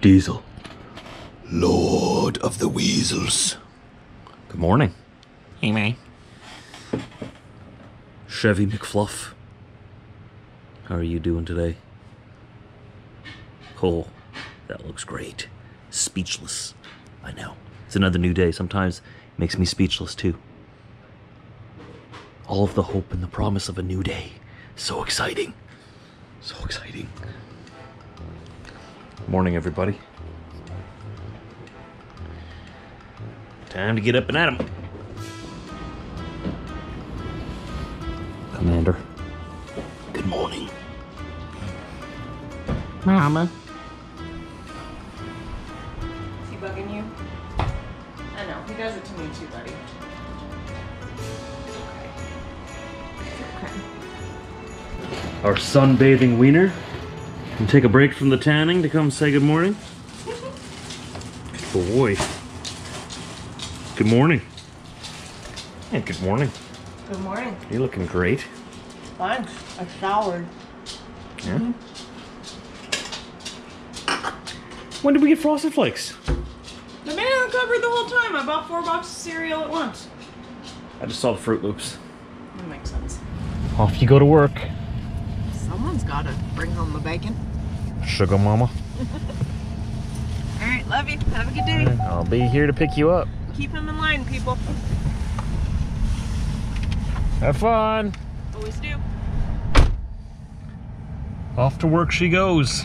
Diesel. Lord of the Weasels. Good morning. Hey, man. Chevy McFluff. How are you doing today? Oh, that looks great. Speechless. I know. It's another new day. Sometimes it makes me speechless, too. All of the hope and the promise of a new day. So exciting. So exciting. Morning, everybody. Time to get up and at 'em. Commander. Good morning. Mama. Is he bugging you? I know. He does it to me too, buddy. It's okay. It's okay. Our sunbathing wiener. And take a break from the tanning to come say good morning. Good boy. Good morning. Hey, good morning. Good morning. You're looking great. Thanks. I showered. Yeah? Mm-hmm. When did we get Frosted Flakes? They've been in the cupboard the whole time. I bought 4 boxes of cereal at once. I just saw the Fruit Loops. That makes sense. Off you go to work. Someone's got to bring home the bacon. Sugar mama. All right, love you. Have a good day. Right, I'll be here to pick you up. Keep him in line, people. Have fun. Always do. Off to work she goes,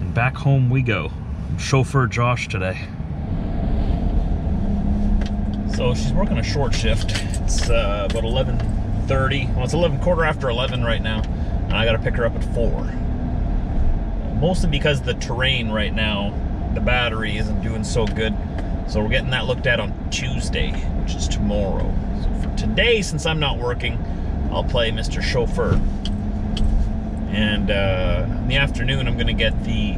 and back home we go. I'm chauffeur Josh today. So she's working a short shift. It's about 11:30. Well, it's 11, quarter after 11 right now, and I gotta pick her up at 4. Mostly because the terrain right now, the battery isn't doing so good. So we're getting that looked at on Tuesday, which is tomorrow. So for today, since I'm not working, I'll play Mr. Chauffeur. And in the afternoon, I'm gonna get the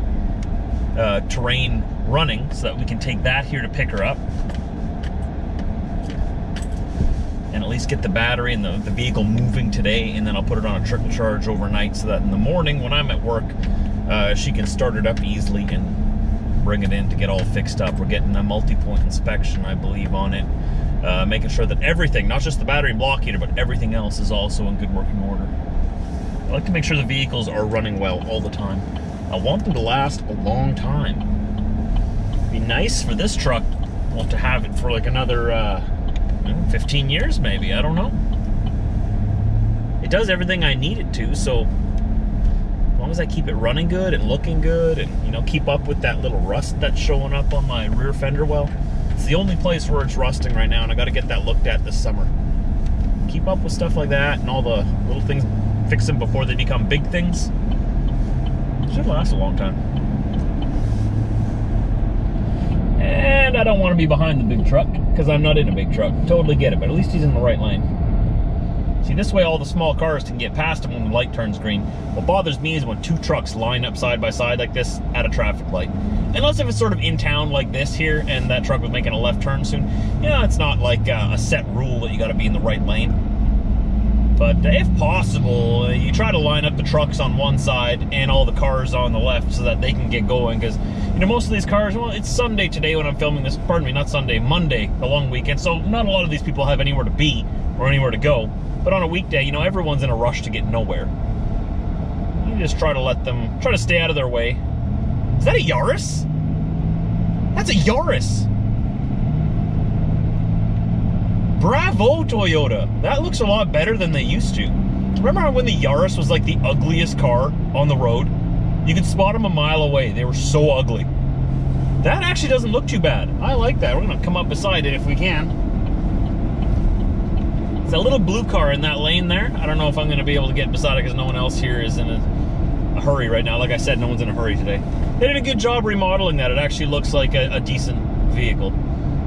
terrain running so that we can take that here to pick her up. And at least get the battery and the vehicle moving today, and then I'll put it on a trickle charge overnight so that in the morning when I'm at work, she can start it up easily and bring it in to get all fixed up. We're getting a multi-point inspection, I believe, on it, making sure that everything, not just the battery block heater, but everything else is also in good working order. I like to make sure the vehicles are running well all the time. I want them to last a long time. It'd be nice for this truck, I want to have it for like another 15 years maybe, I don't know. It does everything I need it to, so as long as I keep it running good and looking good and, you know, keep up with that little rust that's showing up on my rear fender well. It's the only place where it's rusting right now, and I got to get that looked at this summer. Keep up with stuff like that and all the little things, fix them before they become big things. It should last a long time. And I don't want to be behind the big truck because I'm not in a big truck. Totally get it, but at least he's in the right lane. See, this way all the small cars can get past them when the light turns green. What bothers me is when 2 trucks line up side by side like this at a traffic light. Unless if it's sort of in town like this here and that truck was making a left turn soon. You know, it's not like a set rule that you gotta be in the right lane. But if possible, you try to line up the trucks on one side and all the cars on the left so that they can get going. Because, you know, most of these cars, well, it's Sunday today when I'm filming this. Pardon me, not Sunday, Monday, a long weekend. So not a lot of these people have anywhere to be or anywhere to go. But on a weekday, you know, everyone's in a rush to get nowhere. You just try to let them, try to stay out of their way. Is that a Yaris? That's a Yaris. Bravo, Toyota. That looks a lot better than they used to. Remember when the Yaris was like the ugliest car on the road? You could spot them a mile away. They were so ugly. That actually doesn't look too bad. I like that. We're gonna come up beside it if we can. It's a little blue car in that lane there. I don't know if I'm going to be able to get beside it because no one else here is in a hurry right now. Like I said, no one's in a hurry today. They did a good job remodeling that. It actually looks like a decent vehicle.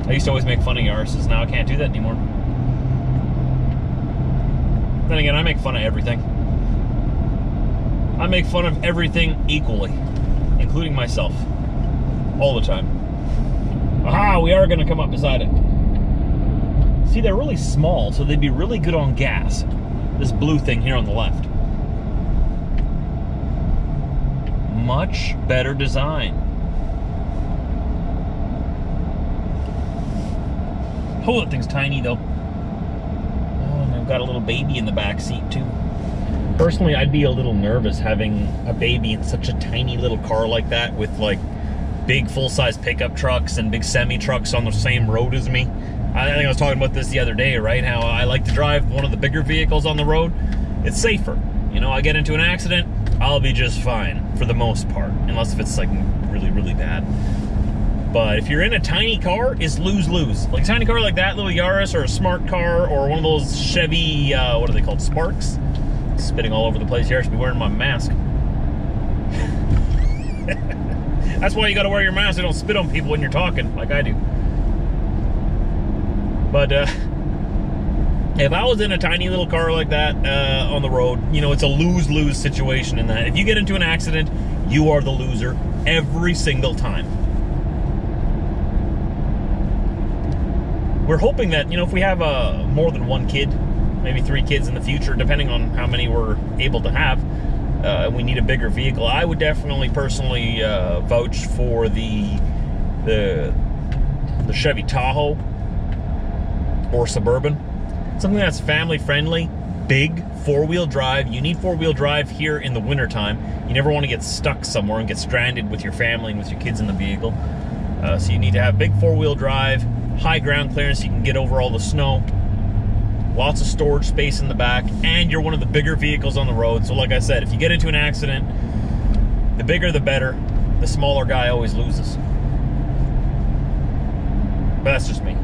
I used to always make fun of Yarises. Now I can't do that anymore. Then again, I make fun of everything. I make fun of everything equally, including myself, all the time. Aha, we are going to come up beside it. See, they're really small, so they'd be really good on gas. This blue thing here on the left. Much better design. Oh, that thing's tiny though. Oh, and I've got a little baby in the back seat too. Personally, I'd be a little nervous having a baby in such a tiny little car like that, with like big full-size pickup trucks and big semi-trucks on the same road as me. I think I was talking about this the other day, right? How I like to drive one of the bigger vehicles on the road. It's safer. You know, I get into an accident, I'll be just fine for the most part, unless if it's like really, really bad. But if you're in a tiny car, it's lose-lose. Like a tiny car like that, little Yaris, or a smart car, or one of those Chevy, what are they called, Sparks? Spitting all over the place here. I should be wearing my mask. That's why you gotta wear your mask so you don't spit on people when you're talking, like I do. But if I was in a tiny little car like that on the road, you know, it's a lose-lose situation in that. If you get into an accident, you are the loser every single time. We're hoping that, you know, if we have more than one kid, maybe 3 kids in the future, depending on how many we're able to have, we need a bigger vehicle. I would definitely personally vouch for the Chevy Tahoe or Suburban. Something that's family friendly, big, 4-wheel drive. You need 4-wheel drive here in the wintertime. You never want to get stuck somewhere and get stranded with your family and with your kids in the vehicle. So you need to have big 4-wheel drive, high ground clearance, you can get over all the snow, lots of storage space in the back, and you're one of the bigger vehicles on the road. So like I said, if you get into an accident, the bigger the better. The smaller guy always loses. But that's just me.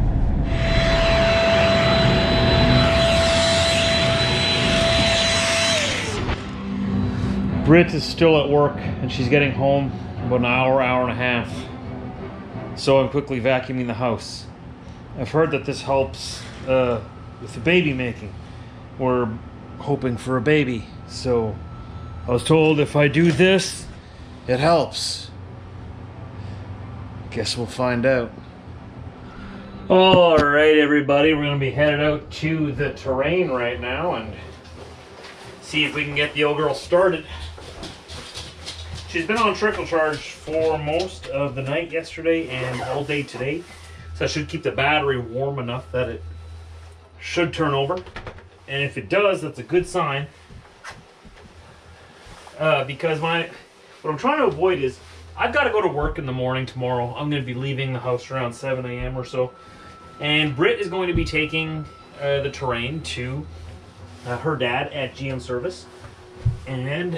Britt is still at work, and she's getting home in about an hour, hour and a half. So I'm quickly vacuuming the house. I've heard that this helps with the baby making. We're hoping for a baby, so I was told if I do this, it helps. Guess we'll find out. All right, everybody, we're gonna be headed out to the terrain right now and see if we can get the old girl started. She's been on trickle charge for most of the night yesterday and all day today, so I should keep the battery warm enough that it should turn over. And if it does, that's a good sign, because what I'm trying to avoid is I've got to go to work in the morning tomorrow. I'm going to be leaving the house around 7 a.m. or so, and Britt is going to be taking the terrain to her dad at GM service, and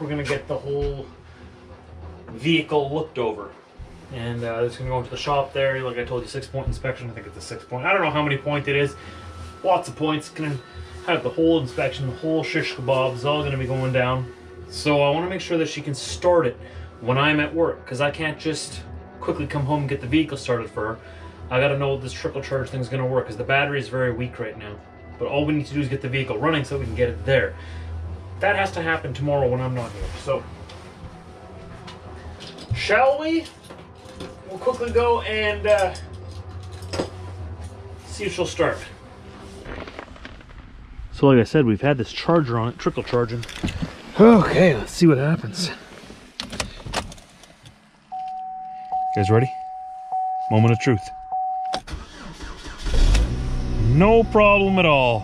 we're going to get the whole vehicle looked over, and it's gonna go into the shop there. Like I told you, 6-point inspection. I think it's a 6-point. I don't know how many points it is. Lots of points. Gonna have the whole inspection, the whole shish kebab is all gonna be going down. So I want to make sure that she can start it when I'm at work, because I can't just quickly come home and get the vehicle started for her. I gotta know this trickle charge thing's gonna work, because the battery is very weak right now. But all we need to do is get the vehicle running so we can get it there. That has to happen tomorrow when I'm not here. So shall we? We'll quickly go and see if she'll start. So like I said, we've had this charger on it, trickle charging. Okay, let's see what happens. You guys ready? Moment of truth. No problem at all.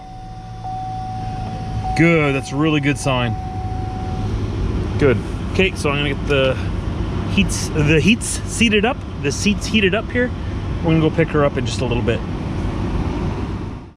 Good, that's a really good sign. Good. Okay, so I'm gonna get the seats heated up here. We're gonna go pick her up in just a little bit.